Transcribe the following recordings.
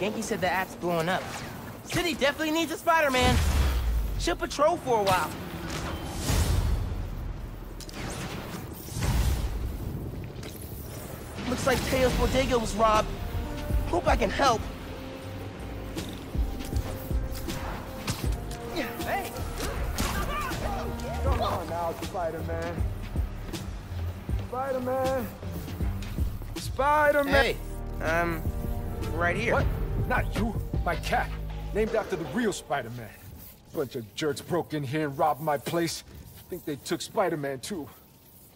Genki said the app's blowing up. City definitely needs a Spider-Man. She'll patrol for a while. Looks like Tails' bodega was robbed. Hope I can help. Hey! Come on now, Spider-Man. Spider-Man. Spider-Man. Hey, right here. What? Not you. My cat. Named after the real Spider-Man. Bunch of jerks broke in here and robbed my place. Think they took Spider-Man too.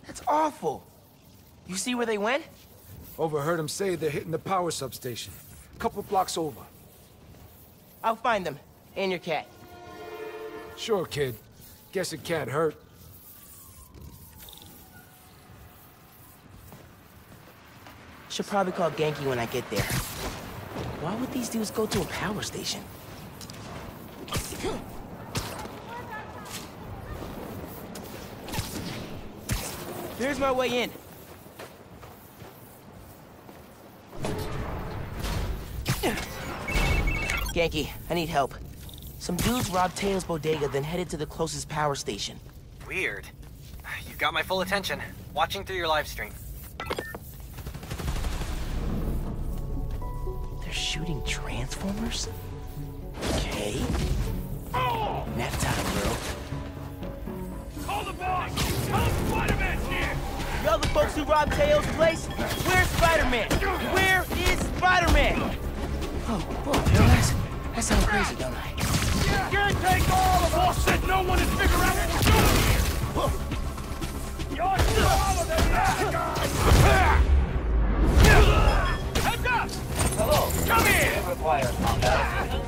That's awful. You see where they went? Overheard them say they're hitting the power substation. Couple blocks over. I'll find them. And your cat. Sure, kid. Guess it can't hurt. Should probably call Genki when I get there. Why would these dudes go to a power station? Here's my way in. Genki, I need help. Some dudes robbed Tails' bodega, then headed to the closest power station. Weird. You got my full attention. Watching through your live stream. They're shooting Transformers? Okay. Oh! Nap time, bro. Call the boss! Tell him Spider-Man's here! Y'all the folks who robbed Tails' place? Where's Spider-Man? Where is Spider-Man? Oh, whoa, Tails. I sound crazy, don't I? You take all of us! Said no one has figured out what we're doing here! You're still all of them, guys! Heads up! Hello! Come here! Require combat.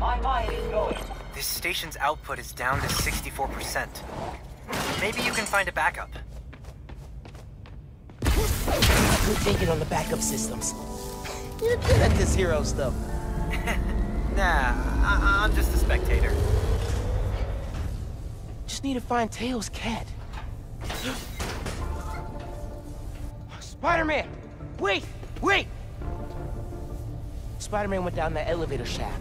My mind is going. This station's output is down to 64%. Maybe you can find a backup. Good thinking on the backup systems. You're good at this hero stuff. Nah, I'm just a spectator. Just need to find Tails' cat. Spider-Man! Wait! Wait! Spider-Man went down the elevator shaft.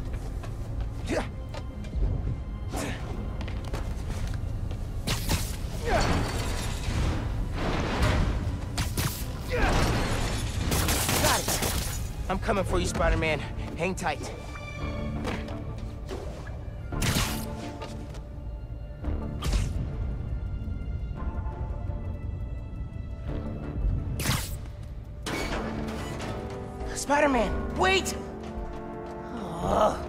I'm coming for you, Spider-Man. Hang tight. Spider-Man, wait! Oh.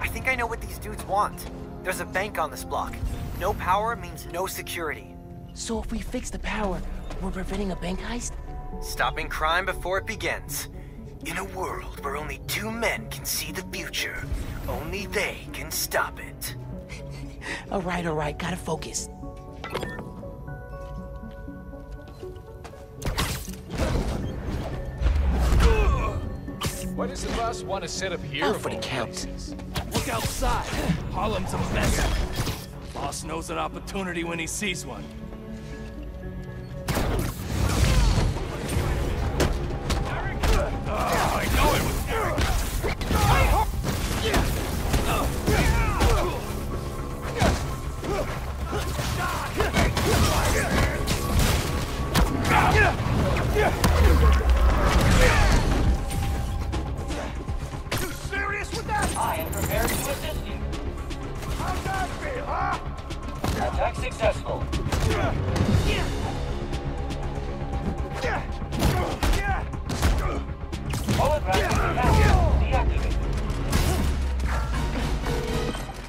I think I know what these dudes want. There's a bank on this block. No power means no security. So if we fix the power, we're preventing a bank heist? Stopping crime before it begins. In a world where only two men can see the future, only they can stop it. All right, gotta focus. Why does the boss want to set up here? Out for the count. Look outside. Harlem's a mess. Boss knows an opportunity when he sees one.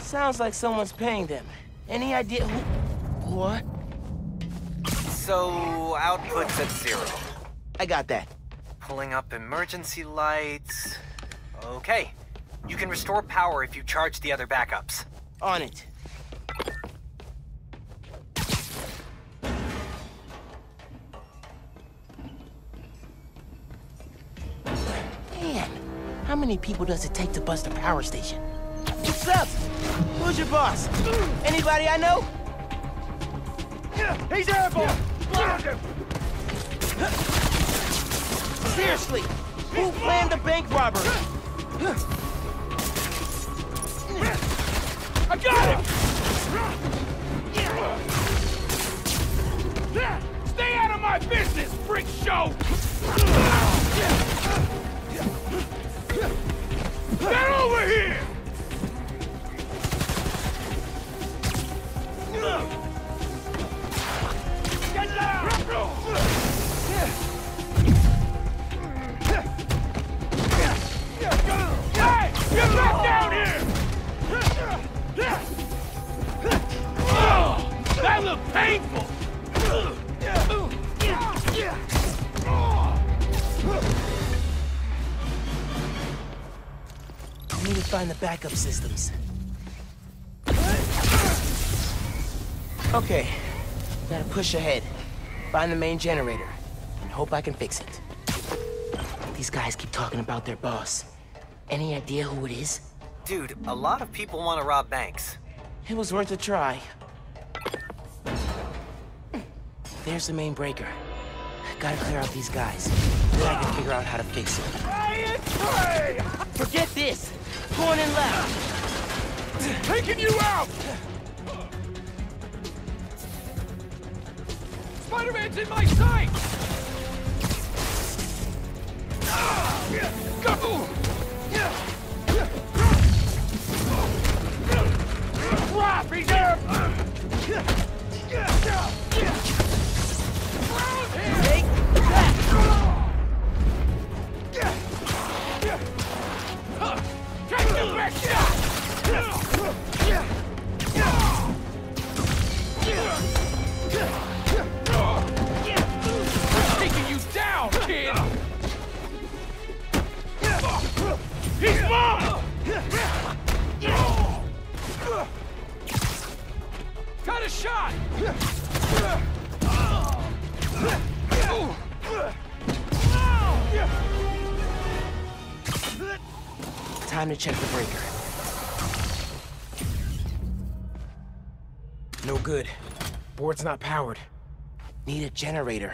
Sounds like someone's paying them. Any idea who? What? So, output's at 0. I got that. Pulling up emergency lights. Okay. You can restore power if you charge the other backups. On it. Man, How many people does it take to bust a power station? What's up? Who's your boss? Anybody I know? He's airborne! Block him! Seriously, who planned the bank robbery? I got him! Stay out of my business, freak show! Get over here! Get down! Get back down here! Oh, that looked painful! I need to find the backup systems. Okay, gotta push ahead. Find the main generator, and hope I can fix it. These guys keep talking about their boss. Any idea who it is? Dude, a lot of people want to rob banks. It was worth a try. There's the main breaker. Gotta clear out these guys. Then I can figure out how to fix it. Forget this! Going in left! Taking you out! Spider-Man's in my sight! Go! Drop! He's there! Take that! Take the best shot! Taking you down, kid! He's mine! Got a shot! Time to check the breaker. No good. Board's not powered. Need a generator.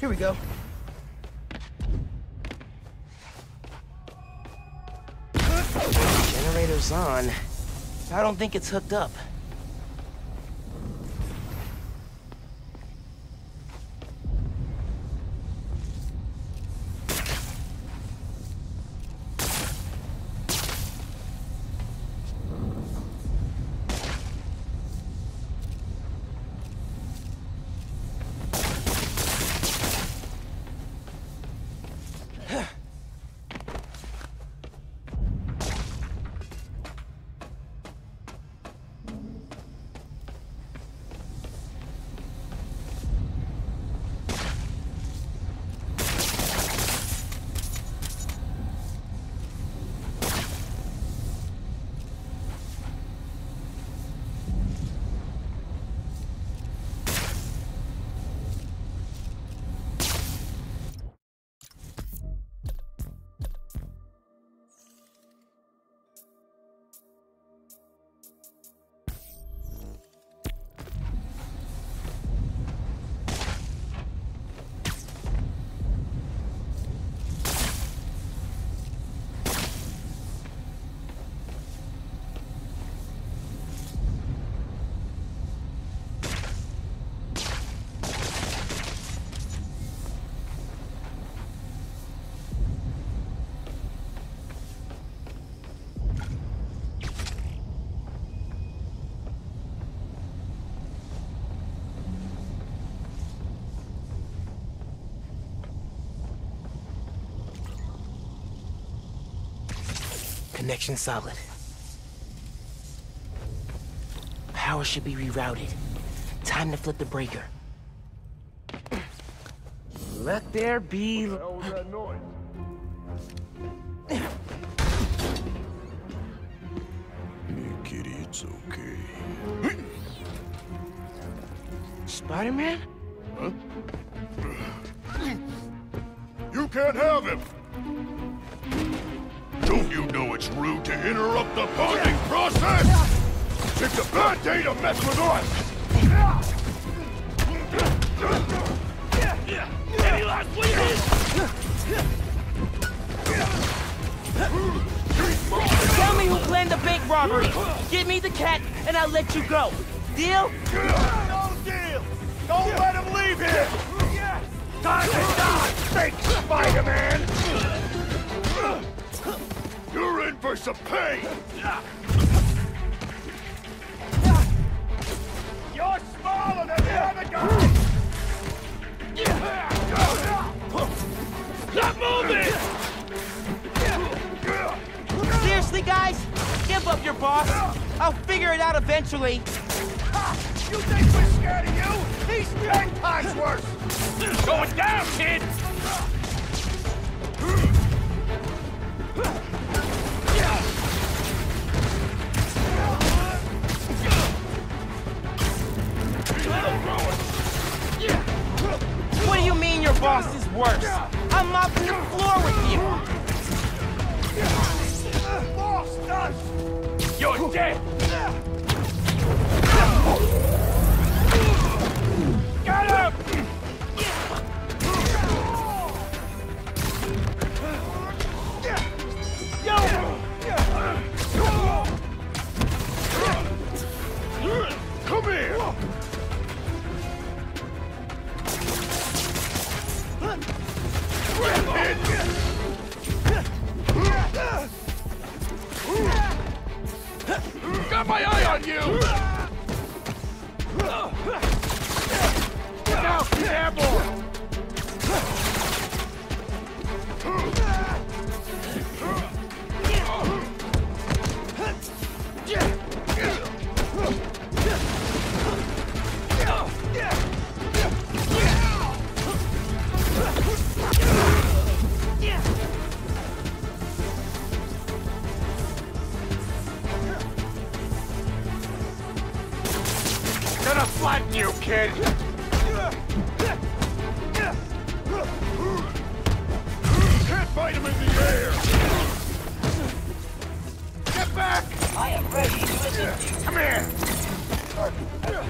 Here we go. Generator's on. I don't think it's hooked up. Connection solid. Power should be rerouted. Time to flip the breaker. Let there be... What the hell was that noise? It's okay. Spider-Man? Huh? You can't have him! Don't you know it's rude to interrupt the bonding process? It's a bad day to mess with us! Any last weekend? Tell me who planned the bank robbery. Give me the cat, and I'll let you go. Deal? No deal! Don't let him leave here! Time to die, fake Spider-Man! You're in for some pain! You're smaller than the other guy! Stop moving! Seriously, guys? Give up your boss. I'll figure it out eventually. Ha! You think we're scared of you? He's 10 times worse! Going down, kid! What do you mean your boss is worse? I'm mopping the floor with you! You're dead! Get up! Come here! Got my eye on you! Now, cannibal! Flatten you, kid! Can't fight him in the air! Get back! I am ready to listen. Come here! Go!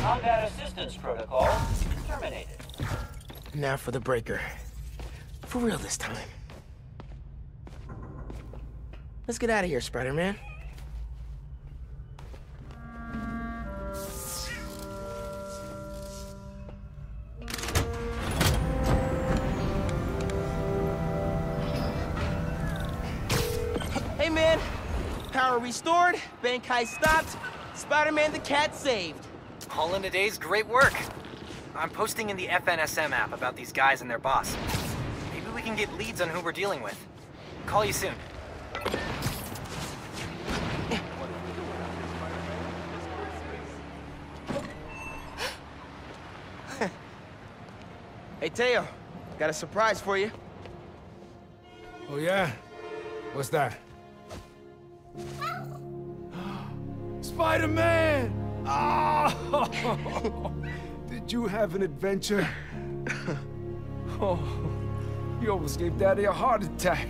Combat assistance protocol terminated. Now for the breaker. For real this time. Let's get out of here, Spider-Man. Hey, man. Power restored, Bankai stopped, Spider-Man the cat saved. All in a day's great work. I'm posting in the FNSM app about these guys and their boss. Maybe we can get leads on who we're dealing with. Call you soon. Hey, Teo. Got a surprise for you. Oh, yeah? What's that? Spider-Man! Oh! Did you have an adventure? Oh, you almost gave Daddy a heart attack.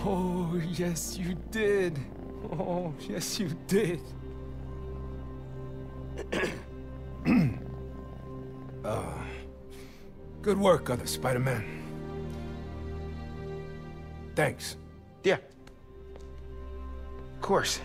Oh, yes, you did. Oh, yes, you did. Good work, other Spider-Man. Thanks. Yeah. Of course.